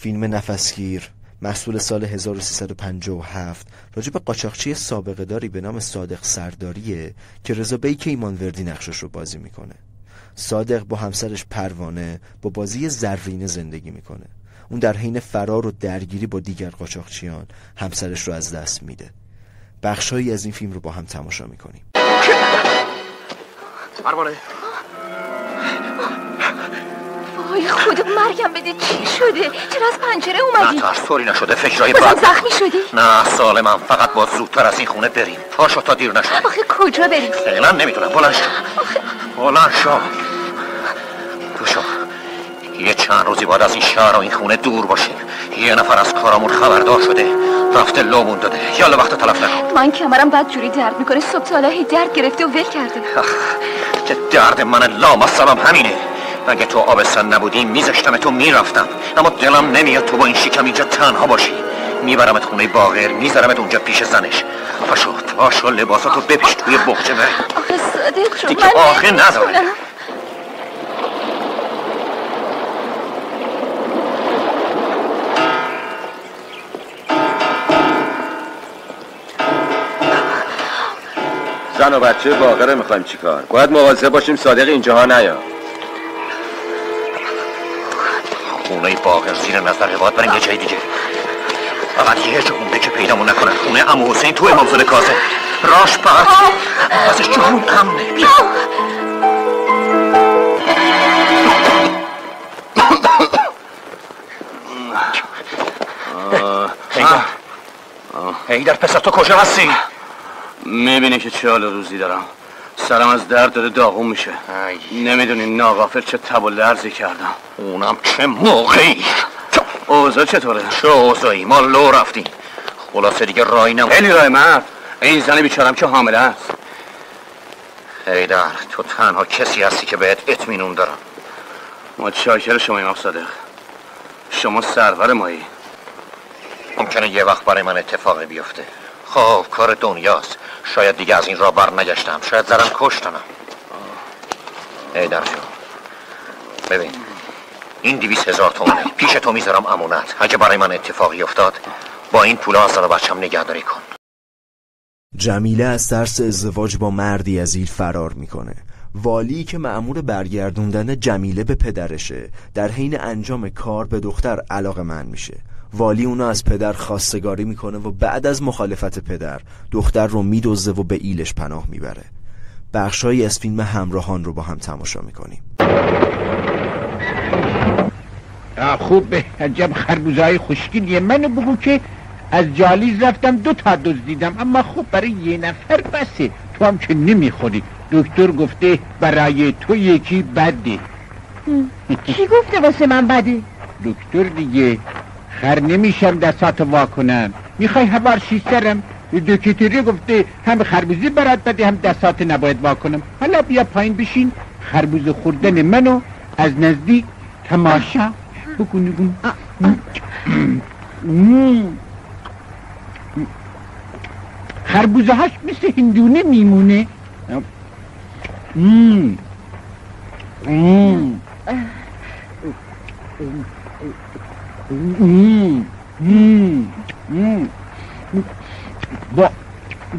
فیلم نفسگیر محصول سال 1357 راجع به قاچاقچی سابقه داری به نام صادق سرداریه که رضا بیک ایمانوردی نقشش رو بازی میکنه. صادق با همسرش پروانه با بازی زرینه زندگی میکنه. اون در حین فرار و درگیری با دیگر قاچاقچیان همسرش رو از دست میده. بخشایی از این فیلم رو با هم تماشا میکنیم. پروانه وای خود مرگم بده، چی شده؟ چرا از پنجره اومدی؟ نه ترسوری نشده، فکرای بد زخمی شدی؟ نه سالمم، فقط باز زودتر از این خونه بریم، پاشو تا دیر نشه. آخه کجا بریم؟ فعلا نمیدونم، بلند شو بلند شو تو شو. یه چند روزی بعد از این شهر و این خونه دور باشیم. یه نفر از کارامون خبردار شده، رفته لومون داده. یالا وقت تلف نکن. من کمرم بدجوری درد میکنه، صبح تا حالا درد گرفته و ول کرده. چه درد من لامصبم همینه. اگه تو آبستن نبودی میذاشتم تو میرفتم، اما دلم نمیاد تو با این شکم اینجا تنها باشی. میبرمت خونه باقر، میذارمت اونجا پیش زنش. پاشو پاشو لباساتو بپیش توی بخچه بره. آخه صادق شو دیگه، آخه نداره. زن و بچه باقره میخوایم چیکار؟ باید مواظب باشیم صادق اینجاها نیاد. خونه باقر زیر نظره، باید بریم یه جای دیگه. فقط یه جمعه که پیدامون نکنن. خونه عمو حسین تو امامزاده کاظم، راش فقط ازش جهون امنه. بیا هیدر، هیدر پسر تو کجا هستی؟ میبینی که چه حال روزی دارم، سرم از درد داره داغون میشه. نمیدونی ناغافر چه تب و لرزی کردم. اونم چه موقعی؟ اوضاع چطوره؟ چه اوضاعی؟ ما لو رفتیم، خلاصه دیگه رای نمون. خیلی رای مرد، این زن بیچارم که حامله است. هیدر تو تنها کسی هستی که بهت اطمینان دارم. متشکر شما امام صادق، شما سرور مایی. ممکنه یه وقت برای من اتفاقی بیفته. خب کار دنیاست، شاید دیگه از این را بر نگشتم، شاید زرم کشتنم. هیدر جون ببین، این 200,000 تومنه پیش تو میذارم امانت. اگه برای من اتفاقی افتاد با این پولا از زن و بچم نگهداری کن. جمیله از ترس ازدواج با مردی ازیر فرار میکنه. والی که مأمور برگردوندن جمیله به پدرشه در حین انجام کار به دختر علاقه‌مند میشه. والی اونو از پدر خواستگاری میکنه و بعد از مخالفت پدر دختر رو میدزده و به ایلش پناه میبره. بخشایی از فیلم همراهان رو با هم تماشا میکنیم. خوب به عجب خربوزهای خوشگلیه. منو بگو که از جالیز رفتم 2 تا دزدیدم، اما خب برای یه نفر بسه، تو هم که نمیخوری. دکتر گفته برای تو یکی بده. کی گفته واسه من بده؟ دکتر دیگه. خر نمیشم دستاتو وا کنم. میخوای هوار شیشترم؟ دکتری گفته هم خربوزی برات بده هم دستات نباید وا کنم. حالا بیا پایین بشین، خربوز خوردن منو از نزدیک تماشا بکن. خربوزه هاش مثل هندونه میمونه.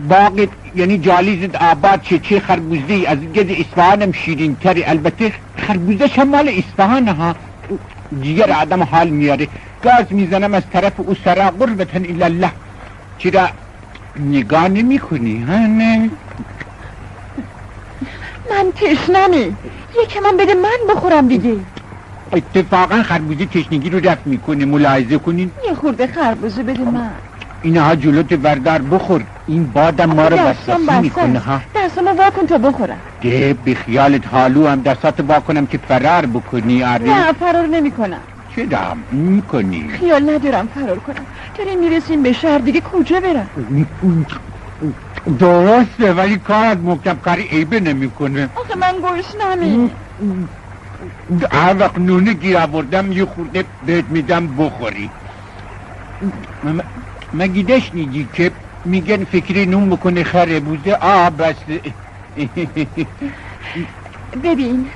باقید یعنی جالیزت آباد چه چه خربوزه از گز اصفهانم شیرین تری. البته خربوزه شمال اصفهان ها، جگر آدم حال میاره. گاز میزنم از طرف او سرا قربتن الله. چرا نگاه نمی کنی؟ ها نه من تشنمه، یکی من بده من بخورم دیگه. اتفاقا خربوزه تشنگی رو رفع میکنه، ملاحظه کنین. یه خورده خربوزه بده من. اینها جلوت وردار بخور، این بادم ما رو وسوسه میکنه. ها دستمو واکن تا بخورم. ده بی خیالت، حالو هم دستات واکنم که فرار بکنی. آره نه فرار نمیکنم. چرا میکنی؟ خیال ندارم فرار کنم. داریم میرسیم به شهر دیگه، کجا برم؟ درسته ولی کارت مکتب کاری عیبه نمیکنه. آخه من گرسنمه. هر وقت نونه گیر آوردم یه خورده بهت میدم بخوری. مگه دشنیدی که میگن فکری نون بکنه خربوزه؟ آه بس. ببین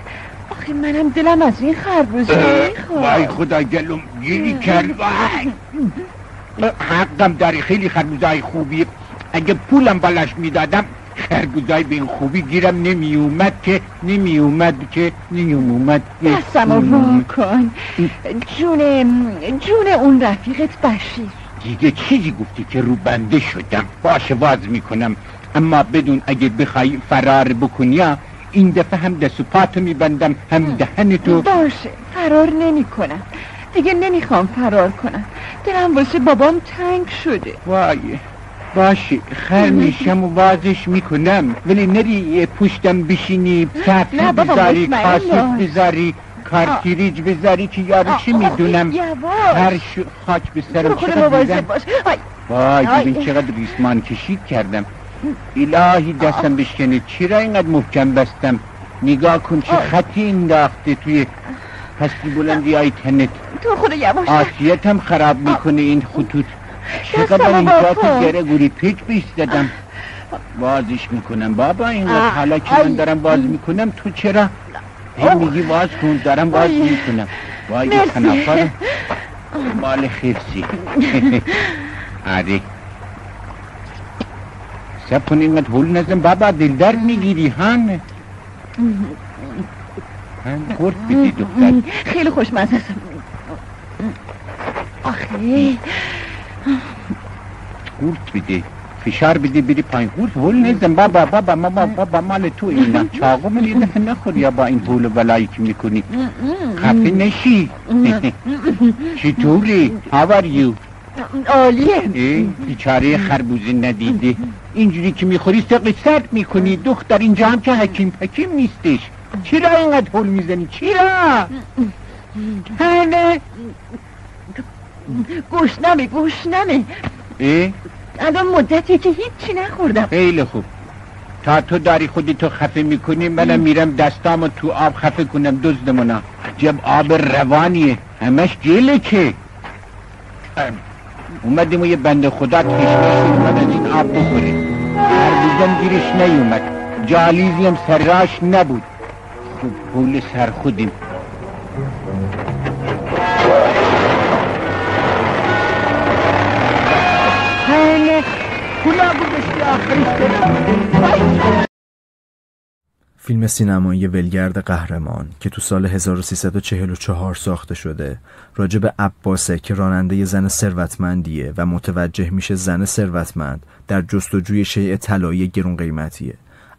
آخه منم دلم از این خربوزه میخواد. وای خدا دلم گیری کرد. حقم داری، خیلی خربوزای خوبی. اگه پولم بلاش میدادم خربوزای به این خوبی گیرم نمی اومد که دستم رو کن. جون اون رفیقت بشیر. دیگه چیزی گفتی که رو بنده شدم. باشه واز میکنم، اما بدون اگه بخوای فرار بکنی این دفعه هم دست و پاتو میبندم هم دهنتو. باشه فرار نمی کنم، دیگه نمیخوام فرار کنم، دلم واسه بابام تنگ شده. وای باشه خر میشم و وازش میکنم، ولی نری پشتم بشینی، پفت بذاری، کاسوس بذاری، کارتیریج بذاری که یارو چی میدونم، هر خاک به سرم چقدر دیدم. وای ببین چقدر ریسمان کشید کردم. الهی دستم بشکنه، چی را اینقدر محکم بستم؟ نگاه کن چه خطی انداخته توی پستی بلندی های تنت. تو خود یواش آسیتم خراب میکنه این خطوط. چقدر این کافی گره گوری پیچ پیچ دادم. بازش میکنم بابا اینقدر، حالا که من دارم باز میکنم تو چرا هی میگی باز کن؟ دارم باز میکنم. وای این خنافر مال خیفسی. آره سب کنه اینقدر هول نزم بابا، دلدر میگیری. هن خورد بدی دختر، خیلی خوشمزه. آخه خورد بده، فشار بده بری پایین. خورد هول نزم بابا، بابا مال تو اینا. چاقو من یه دفعه نخور یا با این هول بلایی که میکنی. خفه نشی. چطوری؟ How are you؟ عالیه. بیچاره خربوزه ندیده اینجوری که میخوری سقش سرد میکنی. دختر اینجا هم که حکیم پکیم نیستش. چرا اینقدر هول میزنی؟ چرا؟ هنه گوشنمه الان مدتی که هیچی نخوردم. خیلی خوب، تا تو داری خودتو خفه میکنی منم میرم دستامو تو آب خفه کنم دزدمونا. عجب آب روانیه، همش جله. که اومدیم و یه بند خدا کشمش اومد از این آب بخوره. هرگزم گیرش نیومد، جالیزی هم سراش نبود. خوب پول سر خودیم. فیلم سینمایی ولگرد قهرمان که تو سال 1344 ساخته شده، راجع به عباسه که راننده ی زن ثروتمندیه و متوجه میشه زن ثروتمند در جستجوی شیء طلایی گرون قیمتیه.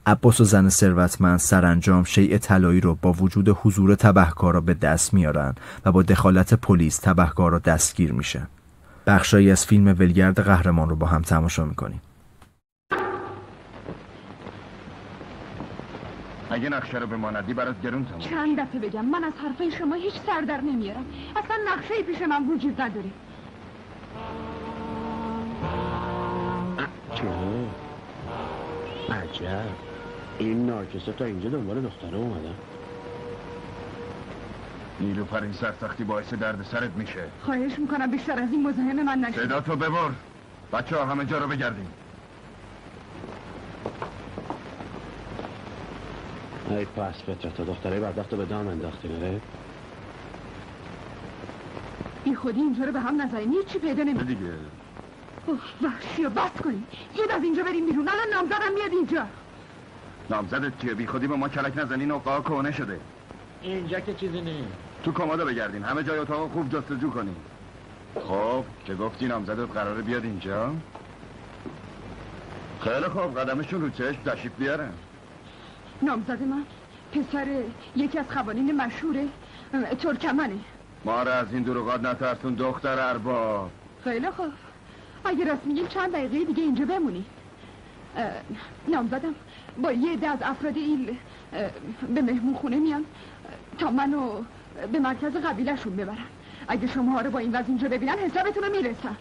عباس و زن ثروتمند سرانجام شیء طلایی رو با وجود حضور تبهکارا به دست میارن و با دخالت پلیس تبهکارا دستگیر میشن. بخشایی از فیلم ولگرد قهرمان رو با هم تماشا میکنیم. اگه نقشه رو به ما ندی برات گرون تمام. چند دفعه بگم من از حرفای شما هیچ سر در نمیارم، اصلا نقشه‌ای پیش من وجود نداره. چون عجب این ناکسه تا اینجا دنبال دختره اومدن. نیلوفر این سرسختی باعث درد سرت میشه. خواهش میکنم بیشتر از این مزاحم من نشید. صدا تو ببر. بچه ها همه جا رو بگردیم. ای پس پترتا دختره بردختو به دام انداختی نره؟ بی خودی اینطوره به هم نزنیم، یه چی پیدا نمید دیگه. اوه وحشی بس کنیم، یه از اینجا بریم بیرون. الان نامزدم میاد اینجا. نامزدت که بی خودی به ما کلک نزنین و قاها کهانه شده. اینجا که چیزی نیم. تو کمادا بگردین، همه جای اتاق خوب جستجو کنین. خب که گفتی نامزدت قراره بیاد اینجا؟ خیلی خوب، قدمشون رو چشم تشریف بیارن. نامزد من پسر یکی از قوانین مشهور ترکمنه. ما را از این دروغات نترسون دختر ارباب. خیلی خوب، اگه راست میگیم چند دقیقه دیگه اینجا بمونی. نامزدم با یه عده از افراد ایل به مهمون خونه میان تا منو به مرکز قبیلهشون ببرن. اگه شما رو با این وضع اینجا ببینن حسابتون رو میرسن.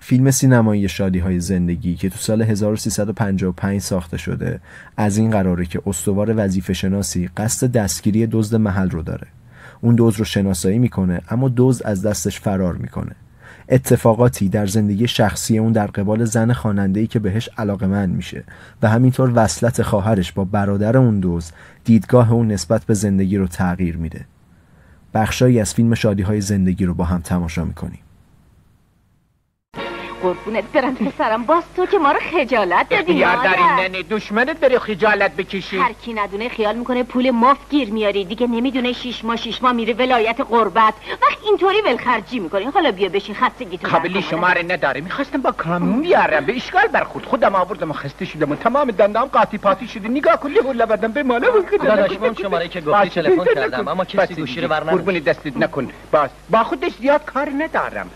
فیلم سینمایی شادی های زندگی که تو سال 1355 ساخته شده، از این قراره که استوار وظیفه شناسی قصد دستگیری دزد محل رو داره. اون دزد رو شناسایی میکنه اما دزد از دستش فرار میکنه. اتفاقاتی در زندگی شخصی اون در قبال زن خواننده‌ای که بهش علاقه‌مند میشه و همینطور وصلت خواهرش با برادر اون دوز دیدگاه اون نسبت به زندگی رو تغییر میده. بخشایی از فیلم شادی های زندگی رو با هم تماشا میکنیم. قربونت برم پسرم، باز تو که ما رو خجالت دادی. یار در این ننه دشمنت بری خجالت بکشی. هر کی ندونه خیال میکنه پول مفت گیر میاری، دیگه نمیدونه شیش ماه میره ولایت قربت، وقت اینطوری ولخرجی میکنین. حالا بیا بشین خستگی تو. قابلی شماره نداره، میخواستم با کامیون بیارم، به اشکال برخورد، خودم آوردم، خسته شدم، تمام دندام قاطی پاتی شده، نگاه کلی هول بدم به ماله بود. داداشم شماره که گفتی تلفن کردم اما کسی گوشی رو برنمی. قربون دستت نکن، باز با خودش زیاد کار ندارم.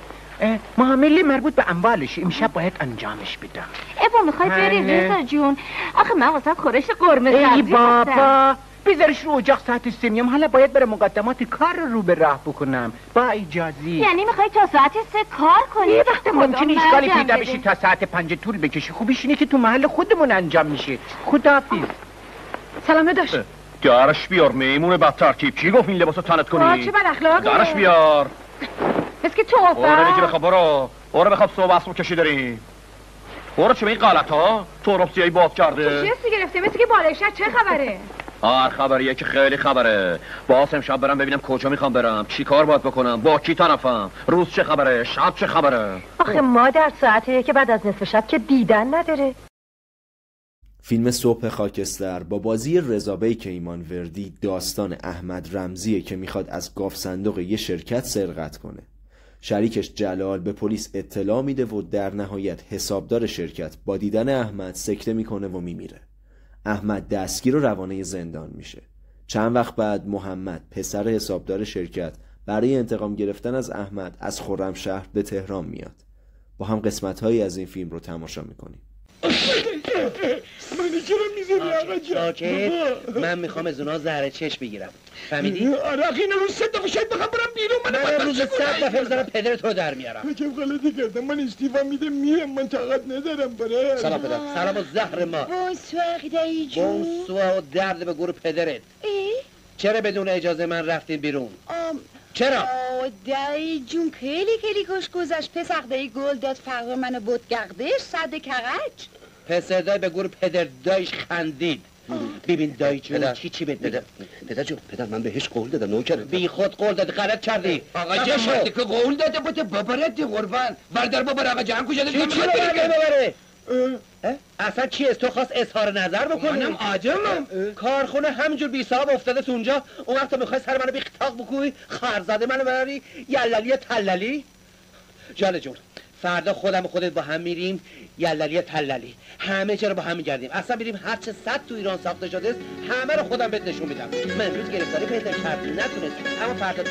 معامله مربوط به اموالش امشب باید انجامش بدم. ابا میخوای بری رضا جون؟ آخه من واسه خورش قرمه سبزی. ای بابا بذارش رو اجاق ساعت 3 حالا باید بره مقدمات کار رو به راه بکنم. با اجازی یعنی میخوای تا ساعت 3 کار کنی؟ یه وقت ممکنه اشکالی پیدا بشی تا ساعت 5 طول بکشه. خوبیش اینه که تو محل خودمون انجام میشه. خداحافظ. سلامه داشت. دارش بیار میمون بدترتیب. چی گفت این لباسو تنت کنی؟ چه بد اخلاقی. دارش بیار. بس که تو اوره میگه بخواب، برو اوره بخواب، صبح عصر کشی داری اوره. چه این غلط ها تو رو سیای باز کرده چیزی گرفته مثل که بالایش. چه خبره؟ هر خبریه که خیلی خبره. باز امشب برم ببینم کجا میخوام برم، چی کار باید بکنم، با کی طرفم، روز چه خبره، شب چه خبره. آخه مادر ساعتیه که بعد از نصف شب که دیدن نداره. فیلم صبح خاکستر با بازی رضا بیک ایمانوردی داستان احمد رمزیه که میخواد از گاف صندوق یه شرکت سرقت کنه. شریکش جلال به پلیس اطلاع میده و در نهایت حسابدار شرکت با دیدن احمد سکته میکنه و میمیره. احمد دستگیر و روانه زندان میشه. چند وقت بعد محمد پسر حسابدار شرکت برای انتقام گرفتن از احمد از خرمشهر به تهران میاد. با هم قسمت‌هایی از این فیلم رو تماشا میکنیم. من چرا میذاری آقا جان؟ من میخوام از اونا زهر چش بگیرم. فهمیدی؟ آره آخه اینا روز 3 دفعه شاید بخوام برم بیرون. من روز 100 دفعه میذارم پدرتو در میارم. عجب غلطی کردم. من استیفا میدم میرم، من طاقت ندارم برای. سلام پدر. سلام و زهر ما. بوسواق دایی جون. بوسواق درد به گور پدرت. ای؟ چرا بدون اجازه من رفتین بیرون؟ چرا؟ دایی جون خیلی خوش گذشت. پسر دایی گل داد فرق منو بود گردش صد کرج. پسر دایی به گور پدر دایش خندید. ببین دایی جون چی بهت میگه. پدر جون، پدر من بهش قول دادم نوکرم. بی خود قول داد، غلط کردی. آقا جان شدی که قول داده بود ببرت قربان. بردار ببر آقا جان کجا دل می‌خواد. اصلا چی است؟ تو خواست اظهار نظر بکنم؟ منم عاجمم. کارخونه همینجور بی صاحب افتاده تو اونجا. اون وقت می‌خوای سر منو بیختاق بکوی، خرزاده منو ببری یللی تللی. جان جون فردا خودم خودت با هم میریم یللی تللی، همه چرا با هم میگردیم. اصلا میریم هر چه صد تو ایران ساخته شده است همه رو خودم بهت نشون میدم. من امروز گرفتاری پیدا کردم نتونستم اما فردا